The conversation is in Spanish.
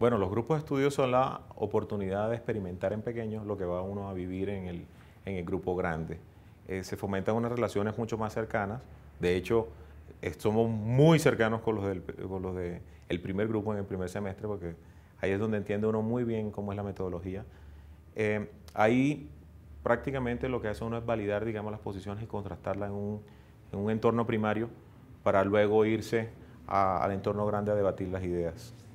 Bueno, los grupos de estudio son la oportunidad de experimentar en pequeños lo que va uno a vivir en el grupo grande. Se fomentan unas relaciones mucho más cercanas. De hecho, somos muy cercanos con los del primer grupo en el primer semestre, porque ahí es donde entiende uno muy bien cómo es la metodología. Ahí prácticamente lo que hace uno es validar, digamos, las posiciones y contrastarlas en un entorno primario para luego irse al entorno grande a debatir las ideas.